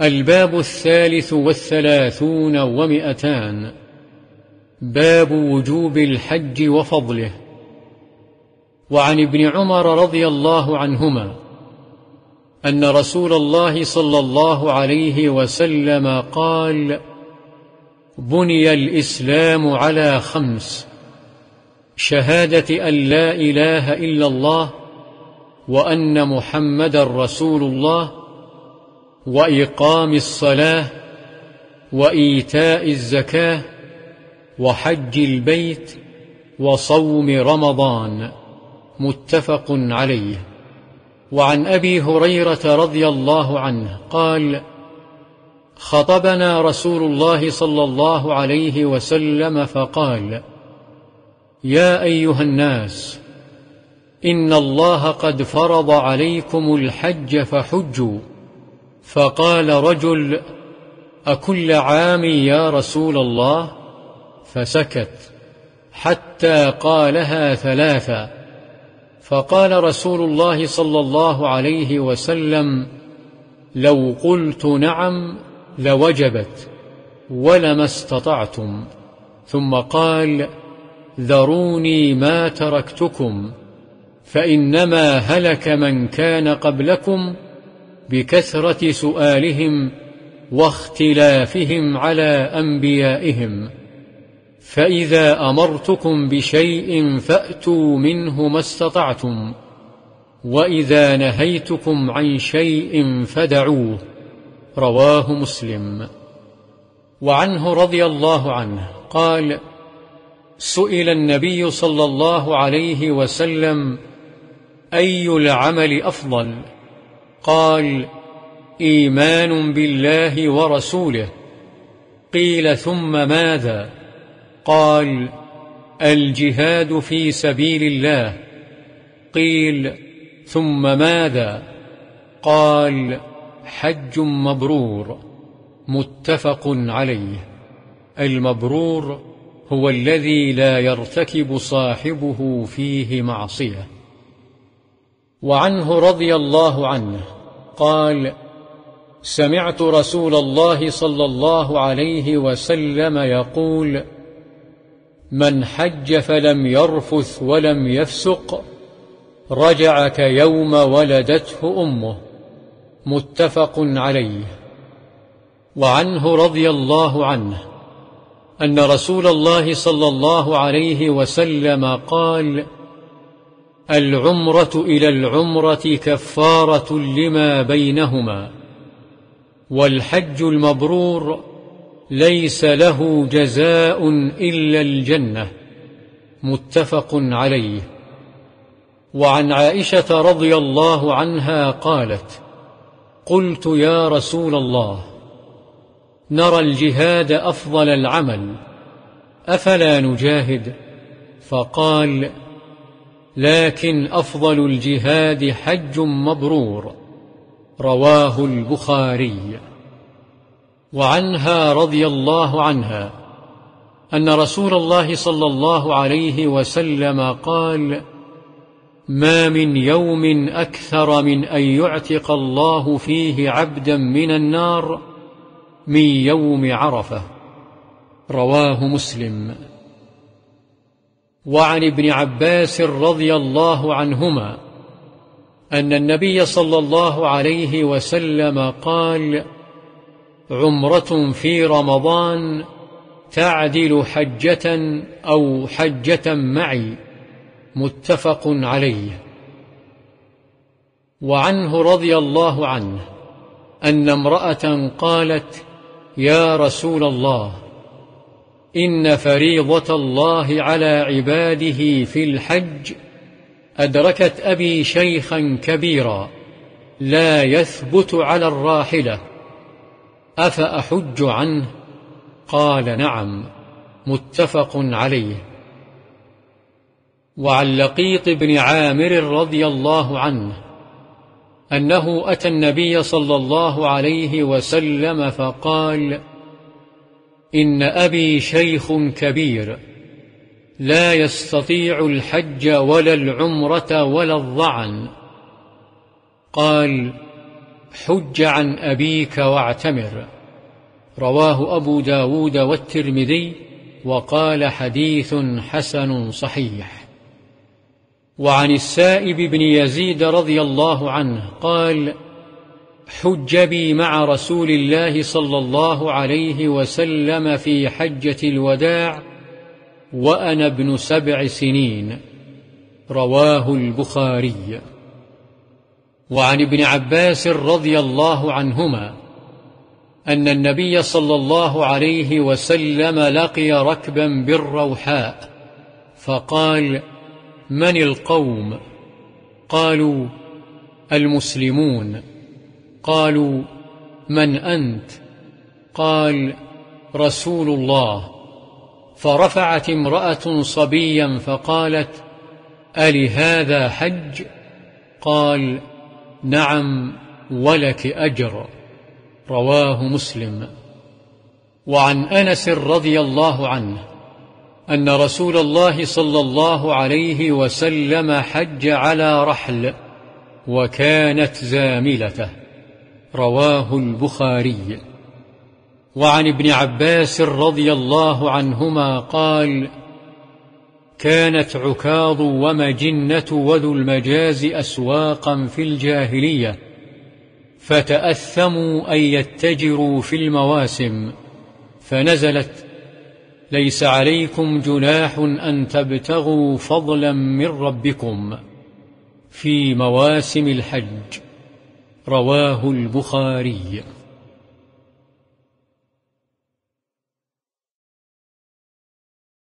الباب 233 باب وجوب الحج وفضله. وعن ابن عمر رضي الله عنهما أن رسول الله صلى الله عليه وسلم قال: بني الإسلام على 5: شهادة أن لا إله إلا الله، وأن محمدا رسول الله، وإقام الصلاة، وإيتاء الزكاة، وحج البيت، وصوم رمضان. متفق عليه. وعن أبي هريرة رضي الله عنه قال: خطبنا رسول الله صلى الله عليه وسلم فقال: يا أيها الناس، إن الله قد فرض عليكم الحج فحجوا. فقال رجل: أكل عام يا رسول الله؟ فسكت حتى قالها 3، فقال رسول الله صلى الله عليه وسلم: لو قلت نعم لوجبت ولما استطعتم. ثم قال: ذروني ما تركتكم، فإنما هلك من كان قبلكم بكثرة سؤالهم واختلافهم على أنبيائهم، فإذا أمرتكم بشيء فأتوا منه ما استطعتم، وإذا نهيتكم عن شيء فدعوه. رواه مسلم. وعنه رضي الله عنه قال: سئل النبي صلى الله عليه وسلم: أي العمل أفضل؟ قال: إيمان بالله ورسوله. قيل: ثم ماذا؟ قال: الجهاد في سبيل الله. قيل: ثم ماذا؟ قال: حج مبرور. متفق عليه. المبرور هو الذي لا يرتكب صاحبه فيه معصية. وعنه رضي الله عنه قال: سمعت رسول الله صلى الله عليه وسلم يقول: من حج فلم يرفث ولم يفسق رجع كيوم ولدته أمه. متفق عليه. وعنه رضي الله عنه أن رسول الله صلى الله عليه وسلم قال: العمرة إلى العمرة كفارة لما بينهما، والحج المبرور ليس له جزاء إلا الجنة. متفق عليه. وعن عائشة رضي الله عنها قالت: قلت يا رسول الله، نرى الجهاد أفضل العمل، أفلا نجاهد؟ فقال: لكن أفضل الجهاد حج مبرور. رواه البخاري. وعنها رضي الله عنها أن رسول الله صلى الله عليه وسلم قال: ما من يوم أكثر من أن يعتق الله فيه عبدا من النار من يوم عرفة. رواه مسلم. وعن ابن عباس رضي الله عنهما أن النبي صلى الله عليه وسلم قال: عمرة في رمضان تعدل حجة أو حجة معي. متفق عليه. وعنه رضي الله عنه أن امرأة قالت: يا رسول الله، إن فريضة الله على عباده في الحج أدركت أبي شيخا كبيرا لا يثبت على الراحلة، أفأحج عنه؟ قال: نعم. متفق عليه. وعن لقيط بن عامر رضي الله عنه أنه أتى النبي صلى الله عليه وسلم فقال: إن أبي شيخ كبير لا يستطيع الحج ولا العمرة ولا الظعن. قال: حج عن أبيك واعتمر. رواه أبو داود والترمذي وقال حديث حسن صحيح. وعن السائب بن يزيد رضي الله عنه قال: حج بي مع رسول الله صلى الله عليه وسلم في حجة الوداع وأنا ابن 7 سنين. رواه البخاري. وعن ابن عباس رضي الله عنهما أن النبي صلى الله عليه وسلم لقي ركبا بالروحاء فقال: من القوم؟ قالوا: المسلمون. قالوا: من أنت؟ قال: رسول الله. فرفعت امرأة صبيا فقالت: ألهذا حج؟ قال: نعم ولك أجر. رواه مسلم. وعن أنس رضي الله عنه أن رسول الله صلى الله عليه وسلم حج على رحل وكانت زاملته. رواه البخاري. وعن ابن عباس رضي الله عنهما قال: كانت عكاظ ومجنة وذو المجاز أسواقا في الجاهلية فتأثموا أن يتجروا في المواسم، فنزلت: ليس عليكم جناح أن تبتغوا فضلا من ربكم في مواسم الحج. رواه البخاري.